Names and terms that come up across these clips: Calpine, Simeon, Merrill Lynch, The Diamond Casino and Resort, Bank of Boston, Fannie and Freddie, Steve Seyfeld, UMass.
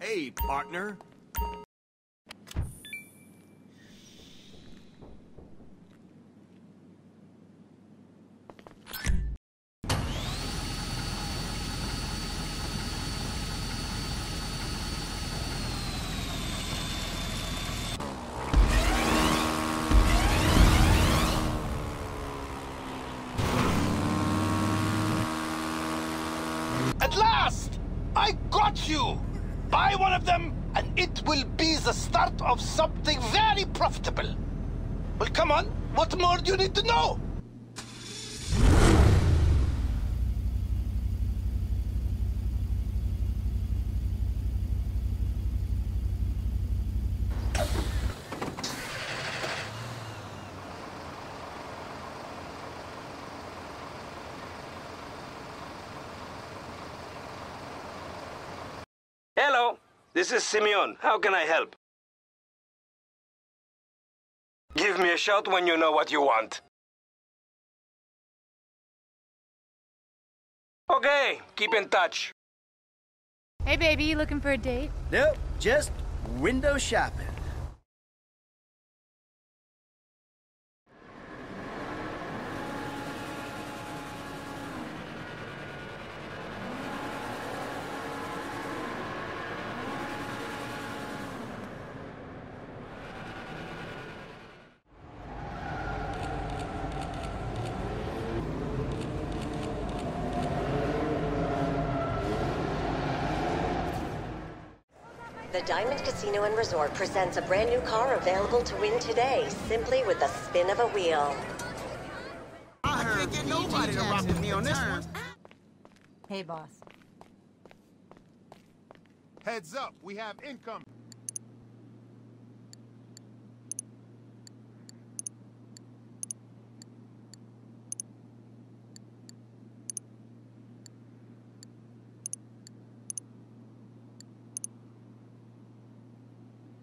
Hey, partner. At last! I got you! Buy one of them, and it will be the start of something very profitable. Well, come on, what more do you need to know? Hello, this is Simeon. How can I help? Give me a shout when you know what you want. Okay, keep in touch. Hey baby, you looking for a date? Nope, just window shopping. The Diamond Casino and Resort presents a brand new car available to win today, simply with the spin of a wheel. I can't get nobody to rock with me on this one. Hey, boss. Heads up, we have income.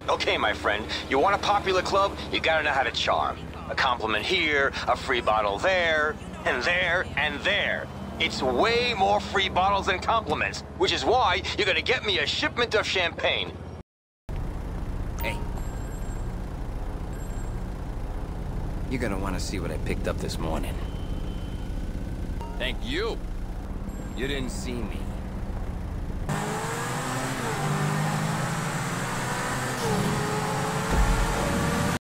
Okay, my friend, you want a popular club, you gotta know how to charm. A compliment here, a free bottle there, and there, and there. It's way more free bottles than compliments, which is why you're gonna get me a shipment of champagne. Hey. You're gonna wanna see what I picked up this morning. Thank you. You didn't see me.